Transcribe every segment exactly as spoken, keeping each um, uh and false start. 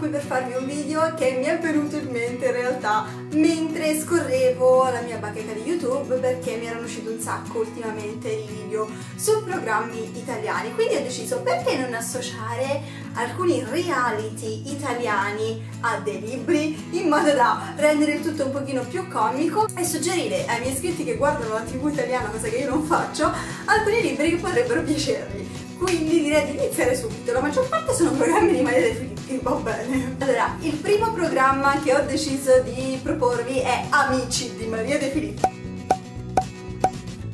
qui per farvi un video che mi è venuto in mente in realtà mentre scorrevo la mia bacheca di YouTube, perché mi erano usciti un sacco ultimamente di video su programmi italiani, quindi ho deciso perché non associare alcuni reality italiani a dei libri in modo da rendere il tutto un pochino più comico e suggerire ai miei iscritti che guardano la TV italiana, cosa che io non faccio, alcuni libri che potrebbero piacervi. Quindi direi di iniziare subito, la maggior parte sono programmi di Maria De Filippi, va bene. Allora, il primo programma che ho deciso di proporvi è Amici di Maria De Filippi.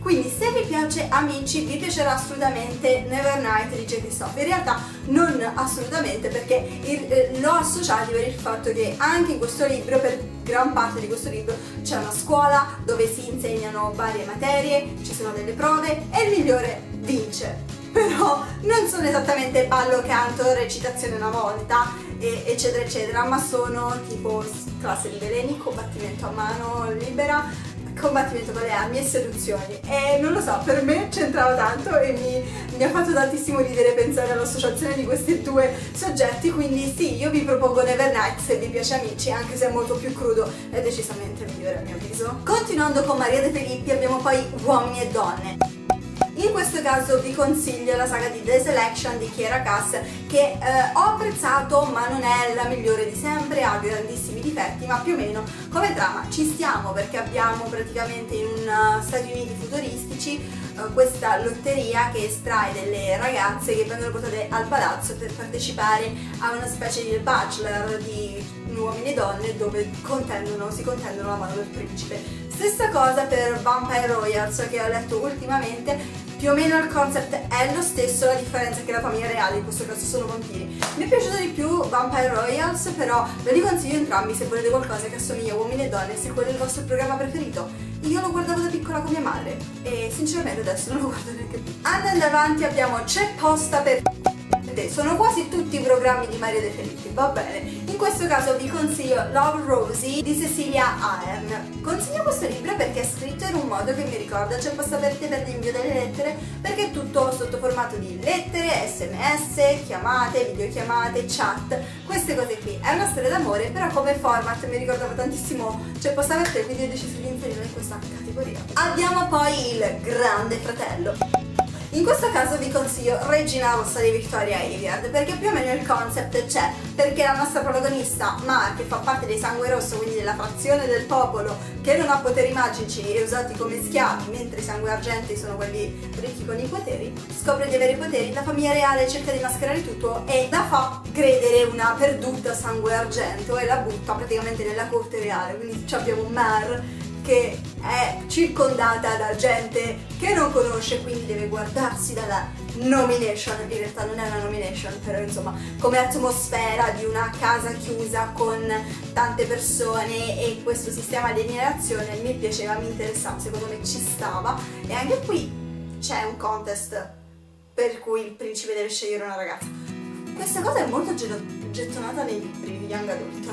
Quindi se vi piace Amici vi piacerà assolutamente Nevernight di Jay Kristoff. In realtà non assolutamente, perché il, eh, l'ho associato per il fatto che anche in questo libro, per gran parte di questo libro, c'è una scuola dove si insegnano varie materie, ci sono delle prove e il migliore vince. Però non sono esattamente ballo, canto, recitazione una volta, e, eccetera eccetera, ma sono tipo classe di veleni, combattimento a mano libera, combattimento con le armi e seduzioni. E non lo so, per me c'entrava tanto e mi, mi ha fatto tantissimo ridere pensare all'associazione di questi due soggetti, quindi sì, io vi propongo Nevernight se vi piace Amici, anche se è molto più crudo, è decisamente migliore a mio avviso. Continuando con Maria De Filippi abbiamo poi Uomini e Donne. In questo caso vi consiglio la saga di The Selection di Kiera Cass, che eh, ho apprezzato ma non è la migliore di sempre, ha grandissimi difetti, ma più o meno come trama ci stiamo, perché abbiamo praticamente in uh, Stati Uniti futuristici uh, questa lotteria che estrae delle ragazze che vengono portate al palazzo per partecipare a una specie di bachelor di uomini e donne, dove contendono, si contendono la mano del principe. Stessa cosa per Vampire Royals, che ho letto ultimamente. Più o meno il concept è lo stesso, la differenza è che la famiglia reale in questo caso sono vampiri. Mi è piaciuto di più Vampire Royals, però ve li consiglio entrambi se volete qualcosa che assomiglia a Uomini e Donne, se quello è il vostro programma preferito. Io lo guardavo da piccola con mia madre e sinceramente adesso non lo guardo neanche più. Andando avanti abbiamo C'è posta per... Sono quasi tutti i programmi di Maria De Filippi, va bene. In questo caso vi consiglio Love Rosie di Cecilia Ahern. Consiglio questo libro perché è scritto in un modo che mi ricorda C'è posta per te per l'invio delle lettere, perché è tutto sotto formato di lettere, sms, chiamate, videochiamate, chat, queste cose qui. È una storia d'amore, però come format mi ricordava tantissimo C'è posta per te, quindi ho deciso di inserirlo in questa categoria. Abbiamo poi il Grande Fratello. In questo caso vi consiglio Regina Rossa di Victoria Aveyard, perché più o meno il concept c'è, perché la nostra protagonista Mar, che fa parte dei Sangue Rosso, quindi della frazione del popolo che non ha poteri magici e usati come schiavi, mentre i Sangue Argenti sono quelli ricchi con i poteri, scopre di avere i poteri, la famiglia reale cerca di mascherare tutto e la fa credere una perduta Sangue Argento e la butta praticamente nella corte reale, quindi abbiamo Mar che è circondata da gente che non conosce, quindi deve guardarsi dalla nomination, in realtà non è una nomination, però insomma come atmosfera di una casa chiusa con tante persone e questo sistema di eliminazione mi piaceva, mi interessava, secondo me ci stava. E anche qui c'è un contest per cui il principe deve scegliere una ragazza. Questa cosa è molto gettonata nei libri di young adult.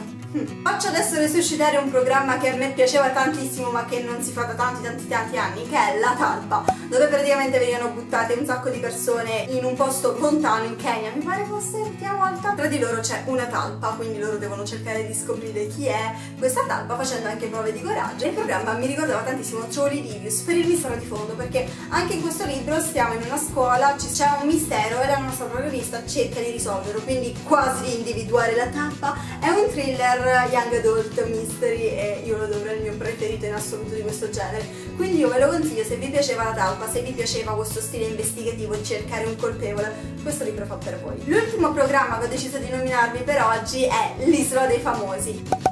Faccio adesso resuscitare un programma che a me piaceva tantissimo ma che non si fa da tanti tanti tanti anni, che è La Talpa, dove praticamente venivano buttate un sacco di persone in un posto lontano in Kenya, mi pare fosse l'ultima volta. Tra di loro c'è una talpa, quindi loro devono cercare di scoprire chi è questa talpa facendo anche prove di coraggio. Il programma mi ricordava tantissimo Truly di Devious per il mistero di fondo, perché anche in questo libro stiamo in una scuola, c'è un mistero e la nostra protagonista cerca di risolverlo, quindi quasi individuare la tappa. È un thriller young adult mystery e io lo dovrei il mio preferito in assoluto di questo genere, quindi io ve lo consiglio se vi piaceva La Talpa, se vi piaceva questo stile investigativo di cercare un colpevole, questo libro fa per voi. L'ultimo programma che ho deciso di nominarvi per oggi è L'Isola dei Famosi,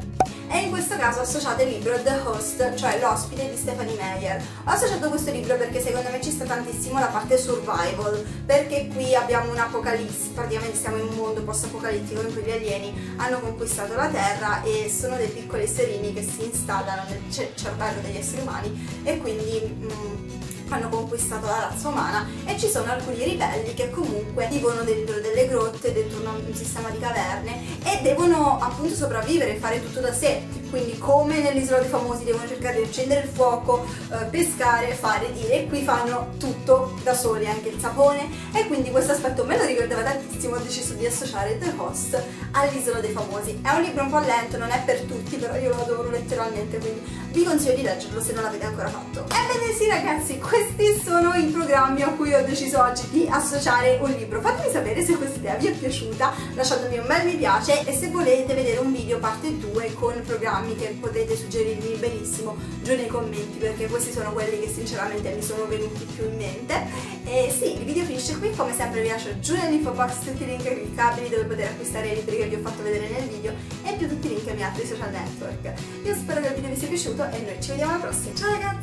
e in questo caso associate il libro The Host, cioè L'ospite di Stephanie Meyer. Ho associato questo libro perché secondo me ci sta tantissimo la parte survival, perché qui abbiamo un'apocalisse, praticamente siamo in un mondo post-apocalittico in cui gli alieni hanno conquistato la Terra e sono dei piccoli esserini che si installano nel cervello degli esseri umani e quindi... Mm, hanno conquistato la razza umana, e ci sono alcuni ribelli che comunque vivono dentro delle grotte, dentro un sistema di caverne e devono appunto sopravvivere e fare tutto da sé. quindi come nell'Isola dei Famosi devono cercare di accendere il fuoco, eh, pescare, fare, dire, e qui fanno tutto da soli, anche il sapone, e quindi questo aspetto me lo ricordava tantissimo, ho deciso di associare The Host all'Isola dei Famosi. È un libro un po' lento, non è per tutti, però io lo adoro letteralmente, quindi vi consiglio di leggerlo se non l'avete ancora fatto. Ebbene sì ragazzi, questi sono i programmi a cui ho deciso oggi di associare un libro. Fatemi sapere se questa idea vi è piaciuta, lasciatemi un bel mi piace, e se volete vedere un video parte due con programmi che potete suggerirmi benissimo giù nei commenti, perché questi sono quelli che sinceramente mi sono venuti più in mente. E sì, il video finisce qui, come sempre vi lascio giù nell'info box tutti i link cliccabili dove poter acquistare i libri che vi ho fatto vedere nel video, e più tutti i link ai miei altri social network. Io spero che il video vi sia piaciuto e noi ci vediamo alla prossima, ciao ragazzi!